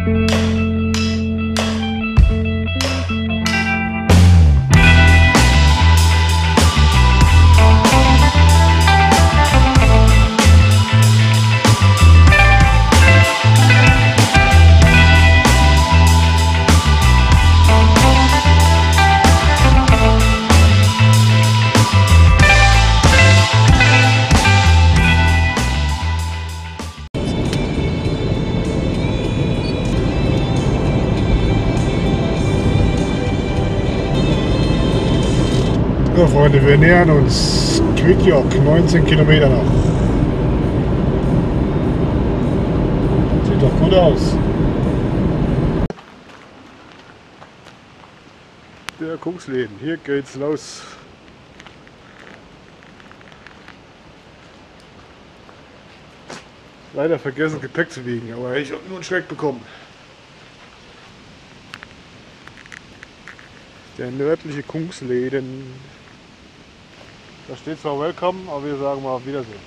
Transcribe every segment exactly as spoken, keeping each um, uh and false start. So Freunde, wir nähern uns Kvikkjokk, neunzehn Kilometer noch. Sieht doch gut aus. Der Kungsleden, hier geht's los. Leider vergessen Gepäck zu wiegen, aber ich habe nur einen Schreck bekommen. Der nördliche Kungsleden. Da steht zwar Welcome, aber wir sagen mal auf Wiedersehen.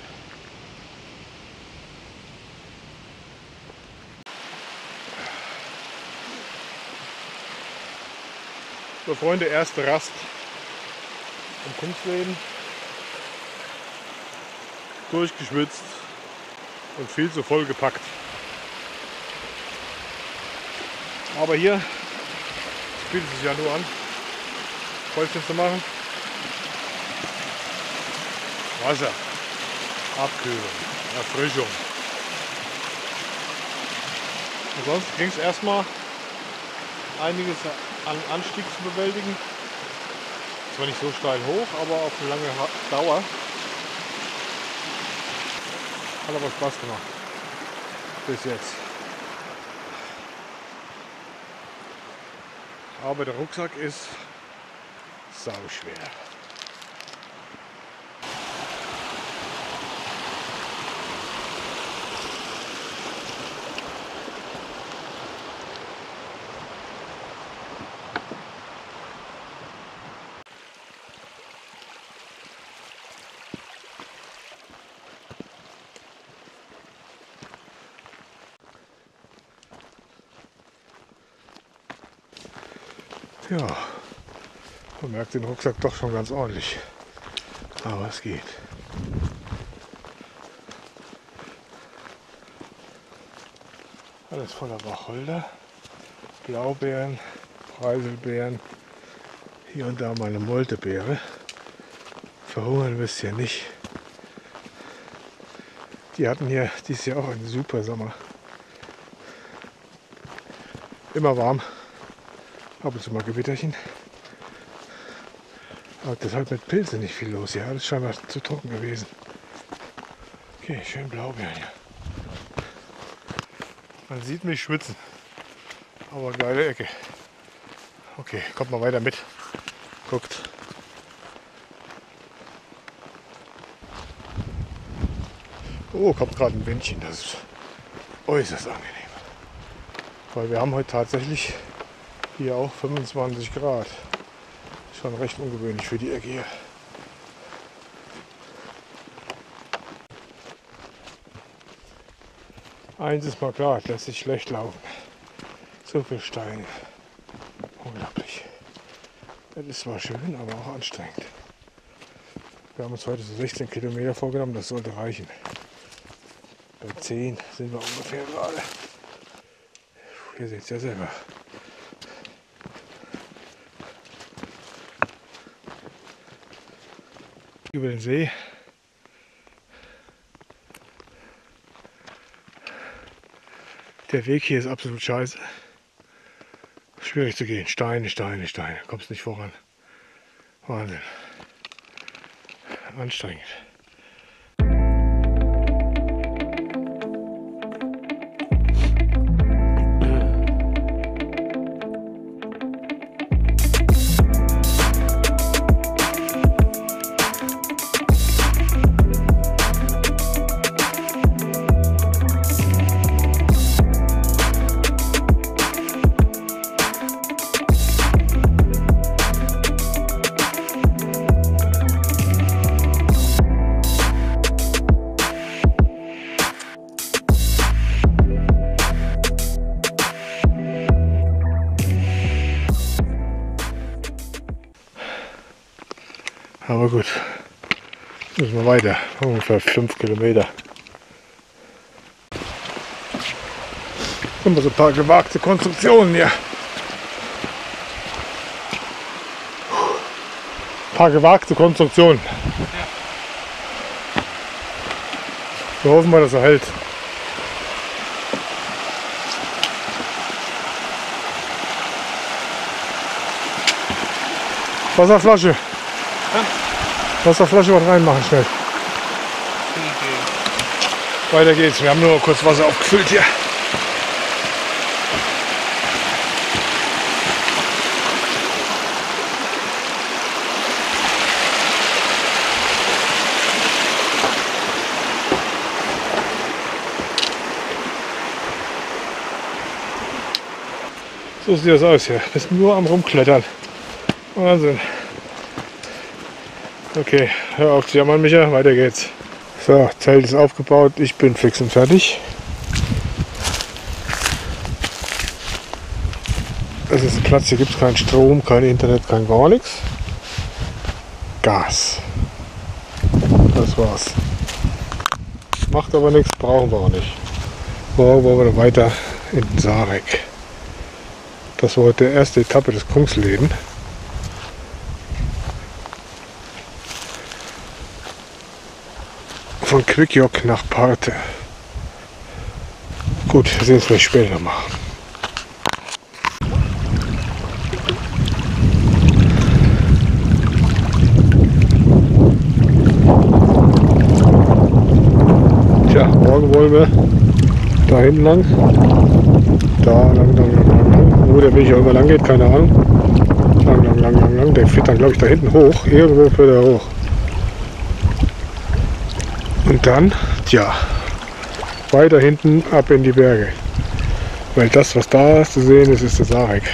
So Freunde, erste Rast im Kungsleden. Durchgeschwitzt und viel zu voll gepackt. Aber hier bietet es sich ja nur an, Kreuzchen zu machen. Wasser, Abkühlung, Erfrischung. Ansonsten ging es erstmal einiges an Anstieg zu bewältigen. Zwar nicht so steil hoch, aber auf eine lange Dauer. Hat aber Spaß gemacht. Bis jetzt. Aber der Rucksack ist sauschwer. Ja, man merkt den Rucksack doch schon ganz ordentlich, aber es geht. Alles voller Wacholder, Blaubeeren, Preiselbeeren, hier und da mal eine Moltebeere. Verhungern wirst ihr nicht. Die hatten hier dieses Jahr auch einen super Sommer. Immer warm. Ab und zu mal Gewitterchen. Aber deshalb mit Pilzen nicht viel los hier. Alles scheinbar zu trocken gewesen. Okay, schön Blaubeeren hier. Man sieht mich schwitzen. Aber geile Ecke. Okay, kommt mal weiter mit. Guckt. Oh, kommt gerade ein Windchen. Das ist äußerst angenehm. Weil wir haben heute tatsächlich hier auch fünfundzwanzig Grad. Schon recht ungewöhnlich für die Ecke hier. Eins ist mal klar, lässt sich schlecht laufen. So viel Steine. Unglaublich. Das ist zwar schön, aber auch anstrengend. Wir haben uns heute so sechzehn Kilometer vorgenommen, das sollte reichen. Bei zehn sind wir ungefähr gerade. Ihr seht es ja selber. Über den See. Der Weg hier ist absolut scheiße. Schwierig zu gehen. Steine, Steine, Steine. Kommst nicht voran. Wahnsinn. Anstrengend. Aber gut, müssen wir weiter, ungefähr fünf Kilometer. Immer so ein paar gewagte Konstruktionen hier. Ein paar gewagte Konstruktionen. Wir hoffen mal, dass er hält. Wasserflasche. Ja. Wasserflasche was reinmachen schnell. Okay. Weiter geht's. Wir haben nur kurz Wasser aufgefüllt hier. So sieht das aus hier. Bist nur am Rumklettern. Wahnsinn. Okay, hör auf zu jammern, Micha. Weiter geht's. So, Zelt ist aufgebaut. Ich bin fix und fertig. Das ist ein Platz, hier gibt es keinen Strom, kein Internet, kein gar nichts. Gas. Das war's. Macht aber nichts, brauchen wir auch nicht. Morgen wollen wir dann weiter in Sarek. Das war heute die erste Etappe des Kungsleden. Von Kvikkjokk nach Parte. Gut, wir sehen uns vielleicht später nochmal. Tja, morgen wollen wir da hinten lang. Da lang, lang, lang. Wo der Weg auch immer lang geht, keine Ahnung. Lang, lang, lang, lang, lang. Der fährt dann, glaube ich, da hinten hoch. Irgendwo fährt er hoch. Und dann, tja, weiter hinten ab in die Berge. Weil das, was da zu sehen ist, ist der Sarek.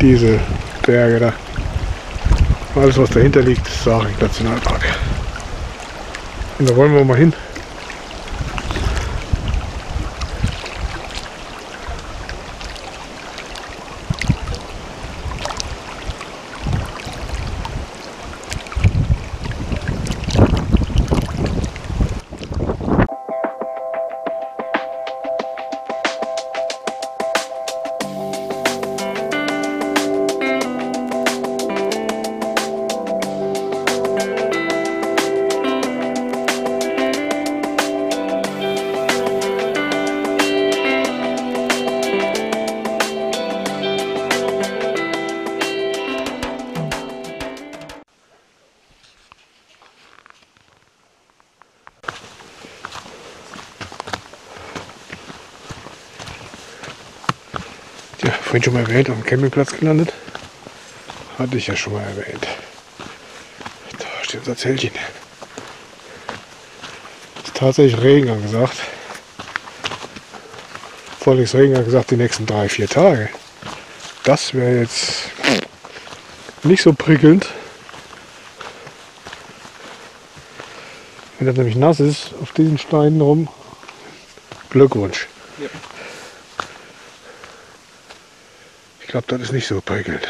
Diese Berge da. Alles, was dahinter liegt, ist Sarek Nationalpark. Und da wollen wir mal hin. Vorhin schon mal erwähnt, auf dem Campingplatz gelandet. Hatte ich ja schon mal erwähnt. Da steht unser Zeltchen. Ist tatsächlich Regen angesagt. Vor allem ist Regen angesagt die nächsten drei, vier Tage. Das wäre jetzt nicht so prickelnd. Wenn das nämlich nass ist, auf diesen Steinen rum, Glückwunsch. Ja. Ich glaube, das ist nicht so prickelnd.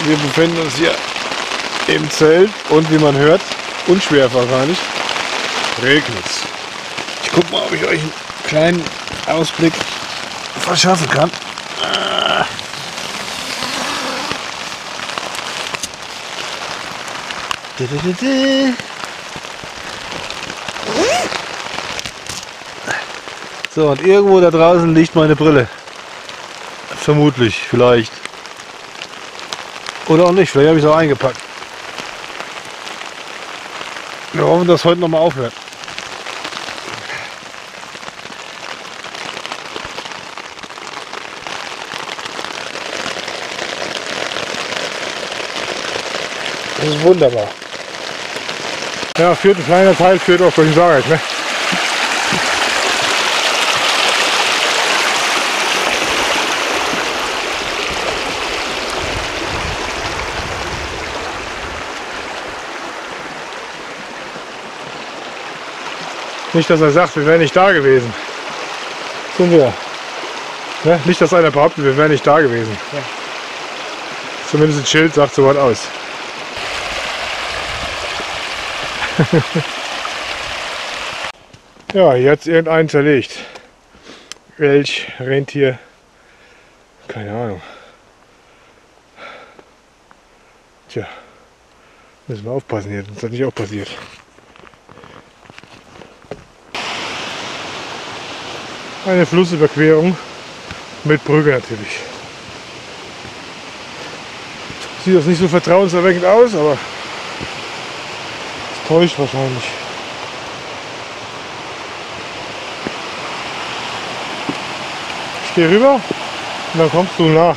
Wir befinden uns hier im Zelt und wie man hört, unschwer wahrscheinlich, regnet es. Ich gucke mal, ob ich euch einen kleinen Ausblick verschaffen kann. So, und irgendwo da draußen liegt meine Brille. Vermutlich, vielleicht. Oder auch nicht, vielleicht habe ich es auch eingepackt. Wir hoffen, dass heute nochmal aufhört. Das ist wunderbar. Ja, führt ein kleiner Teil, führt auch durch den Sarek, ne? Nicht, dass er sagt, wir wären nicht da gewesen. Sind wir. Ne? Nicht, dass einer behauptet, wir wären nicht da gewesen. Ja. Zumindest ein Schild sagt so was aus. Ja, hier hat es irgendeinen zerlegt. Elch, Rentier, keine Ahnung. Tja, müssen wir aufpassen hier, sonst hat nicht auch passiert. Eine Flussüberquerung mit Brücke natürlich. Sieht das nicht so vertrauenserweckend aus, aber es täuscht wahrscheinlich. Ich gehe rüber und dann kommst du nach.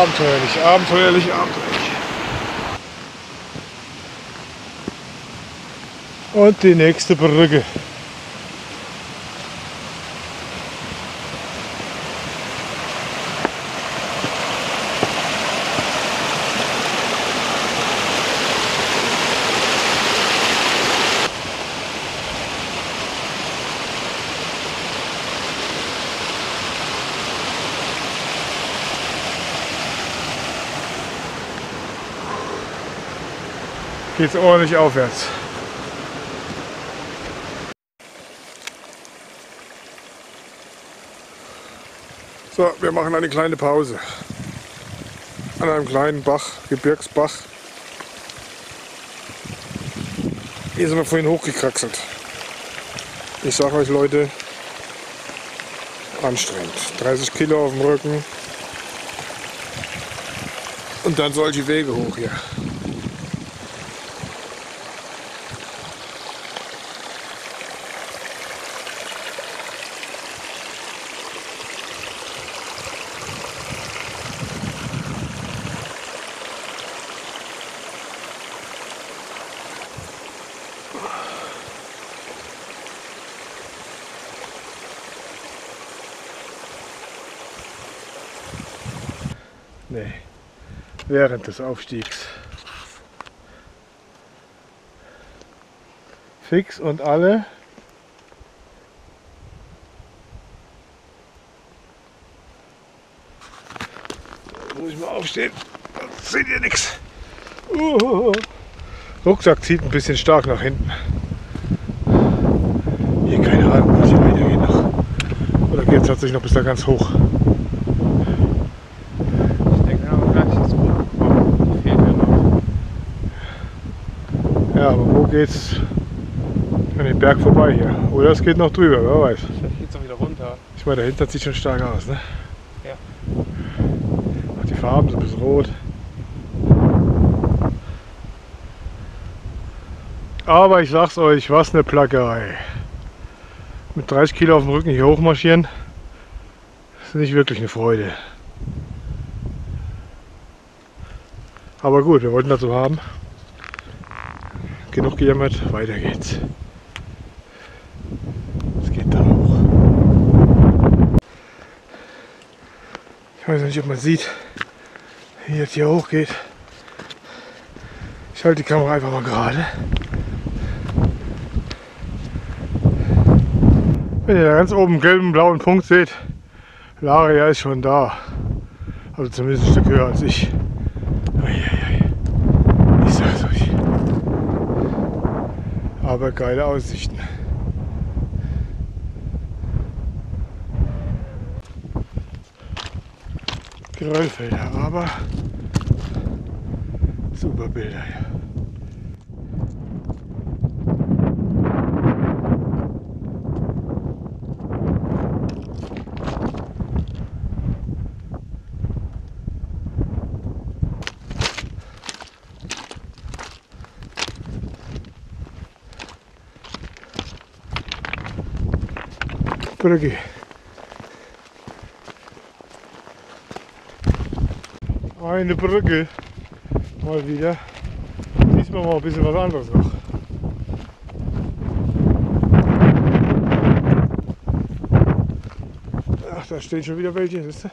Abenteuerlich, abenteuerlich, abenteuerlich. Und die nächste Brücke. Geht's ordentlich aufwärts. So, wir machen eine kleine Pause an einem kleinen Bach, Gebirgsbach. Hier sind wir vorhin hochgekraxelt. Ich sag euch Leute, anstrengend. dreißig Kilo auf dem Rücken und dann solche Wege hoch hier. Nee, während des Aufstiegs. Fix und alle. Da muss ich mal aufstehen, sonst seht ihr nichts. Uh, Rucksack zieht ein bisschen stark nach hinten. Hier keine Ahnung, welche Meter geht noch. Oder geht es tatsächlich noch bis da ganz hoch. Geht's an den Berg vorbei hier. Oder es geht noch drüber, wer weiß. Vielleicht geht's auch wieder runter. Ich meine, dahinter sieht schon stark aus, ne? Ja. Ach, die Farben sind ein bisschen rot. Aber ich sag's euch, was eine Plackerei. Mit dreißig Kilo auf dem Rücken hier hochmarschieren, ist nicht wirklich eine Freude. Aber gut, wir wollten dazu haben. Genug gejammert, weiter geht's. Es geht da hoch. Ich weiß nicht, ob man sieht, wie es hier hoch geht. Ich halte die Kamera einfach mal gerade. Wenn ihr da ganz oben einen gelben, blauen Punkt seht, Laria ist schon da. Also zumindest ein Stück höher als ich. Aber geile Aussichten. Geröllfelder, aber super Bilder hier. Ja. Brücke. Eine Brücke. Mal wieder. Diesmal mal ein bisschen was anderes noch. Ach, da stehen schon wieder welche, wisst ihr?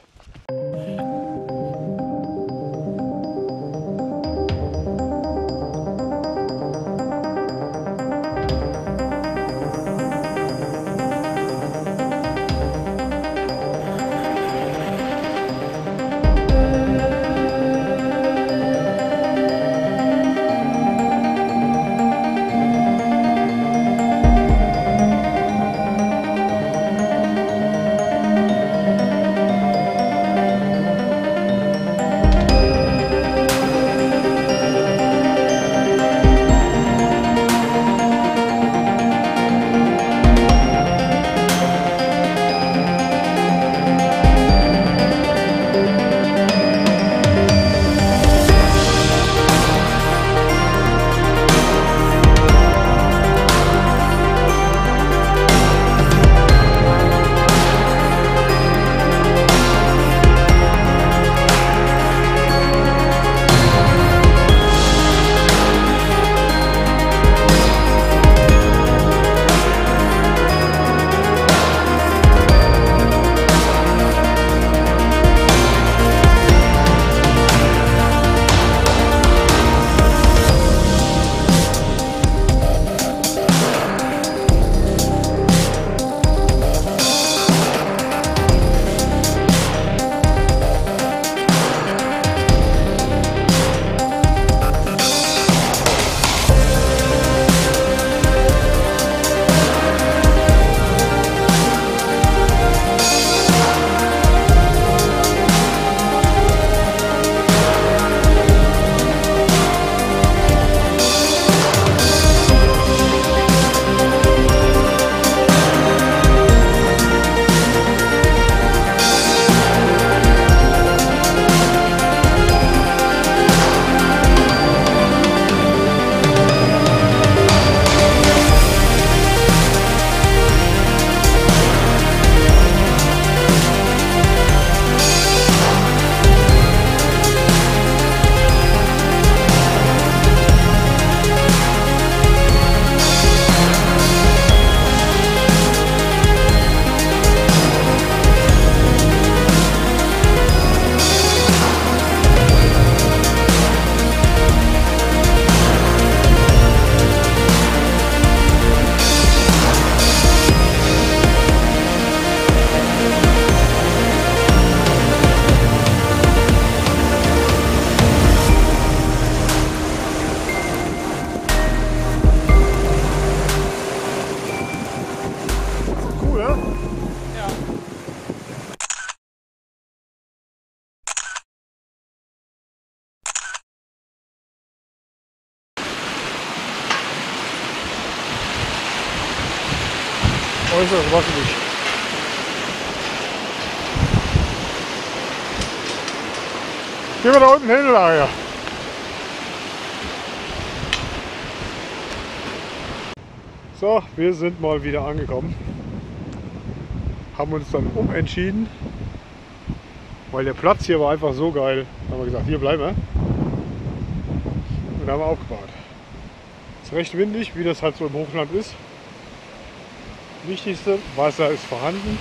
Äußerst wackelig. Gehen wir da unten hin, Lager. So, wir sind mal wieder angekommen. Haben uns dann umentschieden, weil der Platz hier war einfach so geil. Haben wir gesagt, hier bleiben wir. Und da haben wir aufgebaut. Ist recht windig, wie das halt so im Hochland ist. Wichtigste, Wasser ist vorhanden.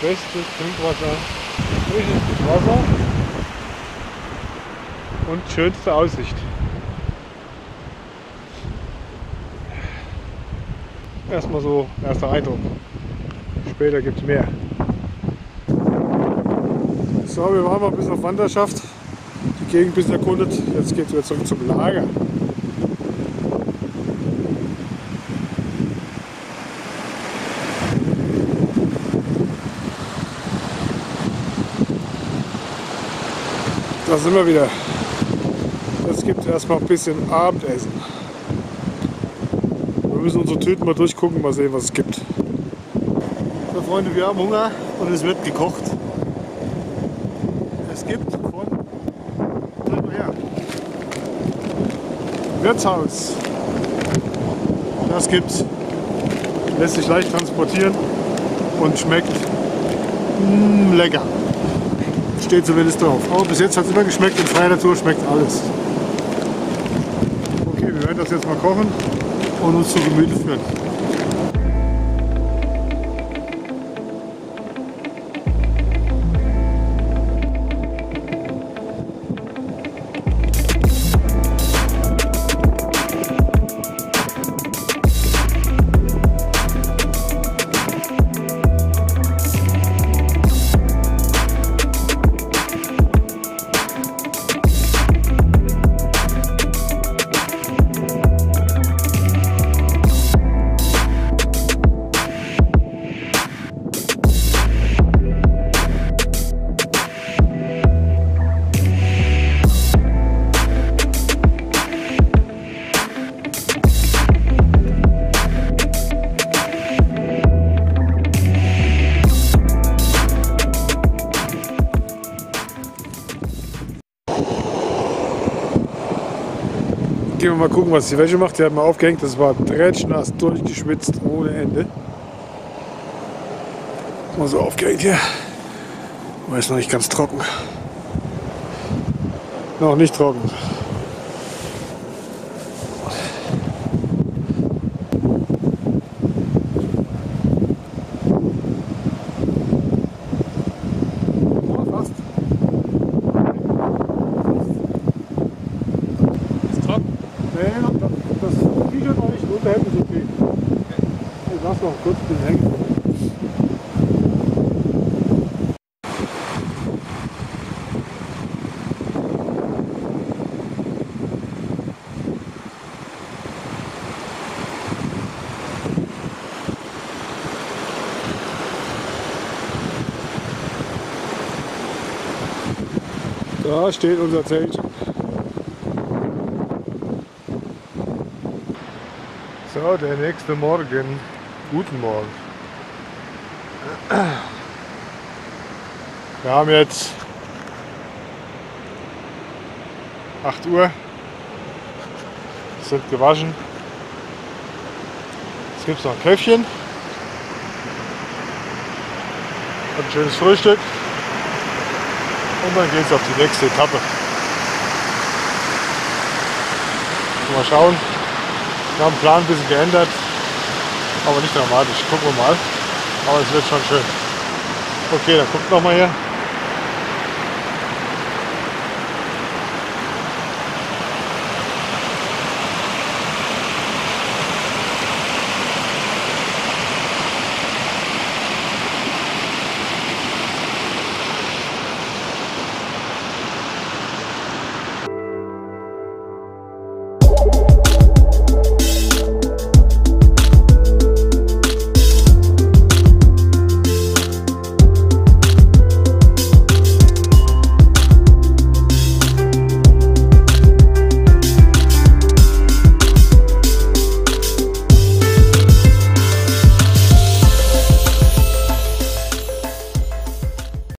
Bestes Trinkwasser, frisches Wasser und schönste Aussicht. Erstmal so erster Eindruck. Später gibt es mehr. So, wir waren mal ein bisschen auf Wanderschaft, die Gegend ein bisschen erkundet. Jetzt geht es wieder zurück zum Lager. Da sind wir wieder. Jetzt gibt es erstmal ein bisschen Abendessen. Wir müssen unsere Tüten mal durchgucken, mal sehen, was es gibt. So Freunde, wir haben Hunger und es wird gekocht. Es gibt von her. Würzhaus. Das gibt's. Lässt sich leicht transportieren. und schmeckt mm, lecker. Steht zumindest drauf. Aber bis jetzt hat es immer geschmeckt, in freier Natur schmeckt alles. Okay, wir werden das jetzt mal kochen und uns zu Gemüte führen. Mal gucken, was die Wäsche macht. Die hat mal aufgehängt, das war dretschnass, durchgeschwitzt ohne Ende. Mal so aufgehängt hier. Aber ist noch nicht ganz trocken. Noch nicht trocken. Kurz bin hängen. Da steht unser Zelt. So, der nächste Morgen. Guten Morgen. Wir haben jetzt acht Uhr, sind gewaschen. Jetzt gibt es noch ein Käffchen. Ein schönes Frühstück. Und dann geht es auf die nächste Etappe. Mal schauen. Wir haben den Plan ein bisschen geändert. Aber nicht dramatisch, gucken wir mal. Aber es wird schon schön. Okay, dann guckt noch mal hier.